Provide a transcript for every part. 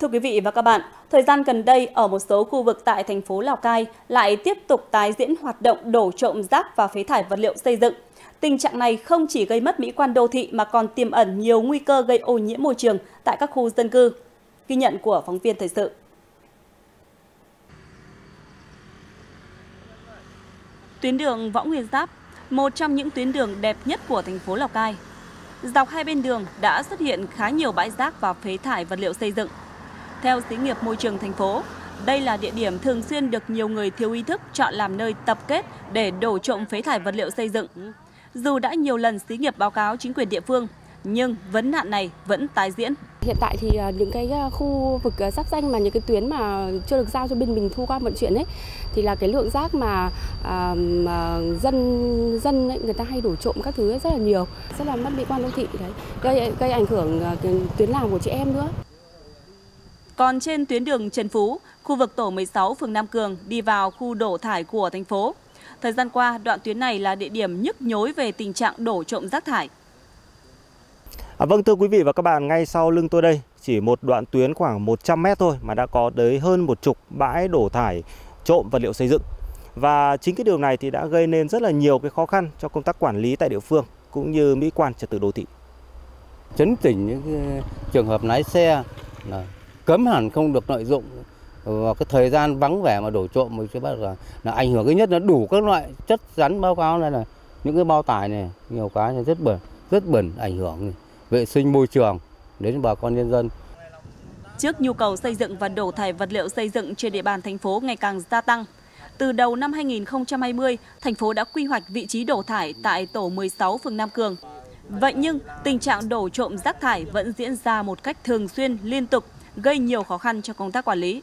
Thưa quý vị và các bạn, thời gian gần đây ở một số khu vực tại thành phố Lào Cai lại tiếp tục tái diễn hoạt động đổ trộm rác và phế thải vật liệu xây dựng. Tình trạng này không chỉ gây mất mỹ quan đô thị mà còn tiềm ẩn nhiều nguy cơ gây ô nhiễm môi trường tại các khu dân cư. Ghi nhận của phóng viên thời sự. Tuyến đường Võ Nguyên Giáp, một trong những tuyến đường đẹp nhất của thành phố Lào Cai. Dọc hai bên đường đã xuất hiện khá nhiều bãi rác và phế thải vật liệu xây dựng. Theo xí nghiệp môi trường thành phố, đây là địa điểm thường xuyên được nhiều người thiếu ý thức chọn làm nơi tập kết để đổ trộm phế thải vật liệu xây dựng. Dù đã nhiều lần xí nghiệp báo cáo chính quyền địa phương, nhưng vấn nạn này vẫn tái diễn. Hiện tại thì những cái khu vực giáp ranh mà những cái tuyến mà chưa được giao cho bên mình thu gom vận chuyển ấy, thì là cái lượng rác mà dân ấy, người ta hay đổ trộm các thứ ấy rất là nhiều, rất là mất mỹ quan đô thị đấy, gây ảnh hưởng tuyến làm của chị em nữa. Còn trên tuyến đường Trần Phú, khu vực tổ 16 phường Nam Cường đi vào khu đổ thải của thành phố. Thời gian qua, đoạn tuyến này là địa điểm nhức nhối về tình trạng đổ trộm rác thải. Vâng, thưa quý vị và các bạn, ngay sau lưng tôi đây, chỉ một đoạn tuyến khoảng 100 mét thôi mà đã có tới hơn 10 bãi đổ thải trộm vật liệu xây dựng. Và chính cái điều này thì đã gây nên rất là nhiều cái khó khăn cho công tác quản lý tại địa phương cũng như mỹ quan trật tự đô thị. Chấn chỉnh những trường hợp lái xe là cấm hẳn không được lợi dụng vào cái thời gian vắng vẻ mà đổ trộm, mình sẽ bắt là ảnh hưởng. Thứ nhất là đủ các loại chất rắn báo cáo này, là những cái bao tải này, nhiều cái này rất bẩn, ảnh hưởng vệ sinh môi trường đến bà con nhân dân. Trước nhu cầu xây dựng và đổ thải vật liệu xây dựng trên địa bàn thành phố ngày càng gia tăng, từ đầu năm 2020, thành phố đã quy hoạch vị trí đổ thải tại tổ 16 phường Nam Cường. Vậy nhưng tình trạng đổ trộm rác thải vẫn diễn ra một cách thường xuyên, liên tục, gây nhiều khó khăn cho công tác quản lý.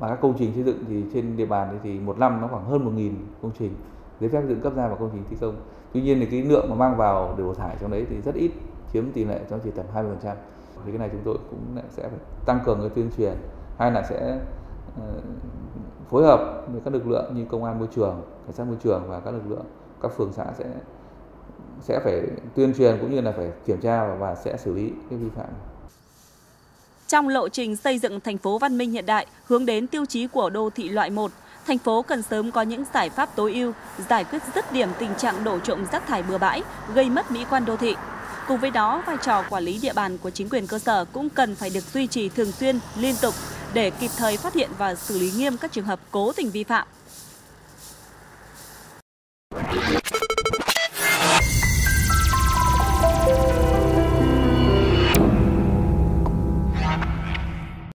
Mà các công trình xây dựng thì trên địa bàn thì một năm nó khoảng hơn 1.000 công trình giấy phép dựng cấp ra và công trình thi công. Tuy nhiên thì cái lượng mà mang vào để đổ thải trong đấy thì rất ít, chiếm tỷ lệ trong chỉ tầm 20%. Thì cái này chúng tôi cũng sẽ phải tăng cường cái tuyên truyền, hay là sẽ phối hợp với các lực lượng như công an môi trường, cảnh sát môi trường và các lực lượng các phường xã sẽ phải tuyên truyền cũng như là phải kiểm tra và sẽ xử lý cái vi phạm. Trong lộ trình xây dựng thành phố văn minh hiện đại hướng đến tiêu chí của đô thị loại 1, thành phố cần sớm có những giải pháp tối ưu, giải quyết dứt điểm tình trạng đổ trộm rác thải bừa bãi, gây mất mỹ quan đô thị. Cùng với đó, vai trò quản lý địa bàn của chính quyền cơ sở cũng cần phải được duy trì thường xuyên, liên tục để kịp thời phát hiện và xử lý nghiêm các trường hợp cố tình vi phạm.